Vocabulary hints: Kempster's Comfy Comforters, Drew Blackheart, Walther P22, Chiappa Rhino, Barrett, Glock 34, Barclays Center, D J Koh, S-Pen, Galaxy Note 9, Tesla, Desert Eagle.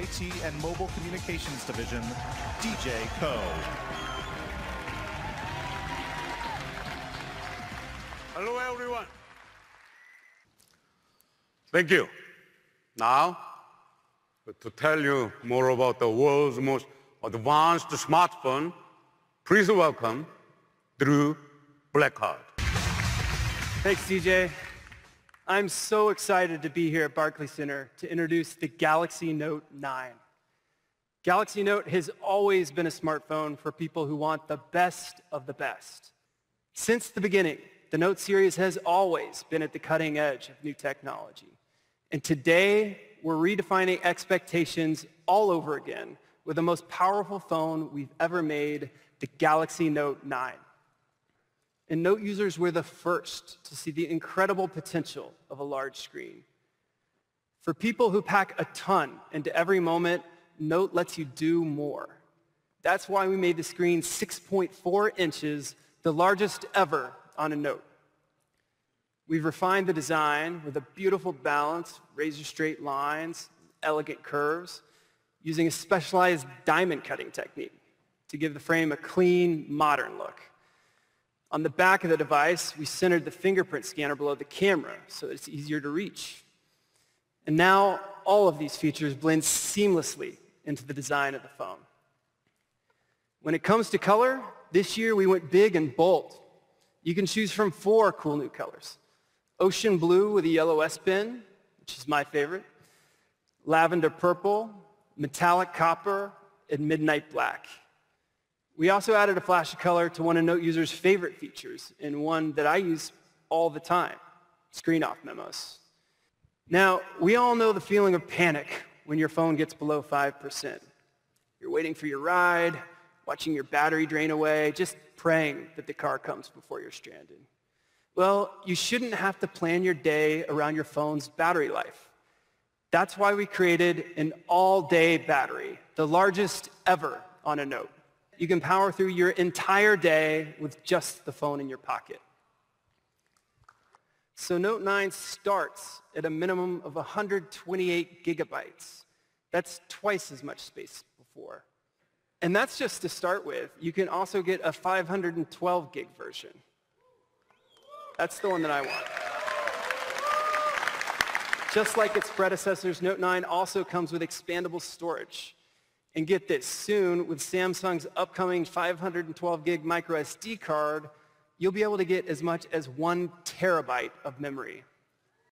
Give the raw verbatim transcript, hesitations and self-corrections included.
I T and Mobile Communications Division, D J Koh. Hello, everyone. Thank you. Now, to tell you more about the world's most advanced smartphone, please welcome Drew Blackheart. Thanks, D J. I'm so excited to be here at Barclays Center to introduce the Galaxy Note nine. Galaxy Note has always been a smartphone for people who want the best of the best. Since the beginning, the Note series has always been at the cutting edge of new technology. And today, we're redefining expectations all over again with the most powerful phone we've ever made, the Galaxy Note nine. And Note users were the first to see the incredible potential of a large screen. For people who pack a ton into every moment, Note lets you do more. That's why we made the screen six point four inches, the largest ever on a Note. We've refined the design with a beautiful balance, razor-straight lines, elegant curves, using a specialized diamond-cutting technique to give the frame a clean, modern look. On the back of the device, we centered the fingerprint scanner below the camera so that it's easier to reach. And now, all of these features blend seamlessly into the design of the phone. When it comes to color, this year we went big and bold. You can choose from four cool new colors. Ocean blue with a yellow S-Pen, which is my favorite, lavender purple, metallic copper, and midnight black. We also added a flash of color to one of Note users' favorite features, and one that I use all the time, screen-off memos. Now, we all know the feeling of panic when your phone gets below five percent. You're waiting for your ride, watching your battery drain away, just praying that the car comes before you're stranded. Well, you shouldn't have to plan your day around your phone's battery life. That's why we created an all-day battery, the largest ever on a Note. You can power through your entire day with just the phone in your pocket. So Note nine starts at a minimum of one hundred twenty-eight gigabytes. That's twice as much space as before. And that's just to start with. You can also get a five hundred twelve gig version. That's the one that I want. Just like its predecessors, Note nine also comes with expandable storage. And get this, soon, with Samsung's upcoming five hundred twelve gig micro S D card, you'll be able to get as much as one terabyte of memory.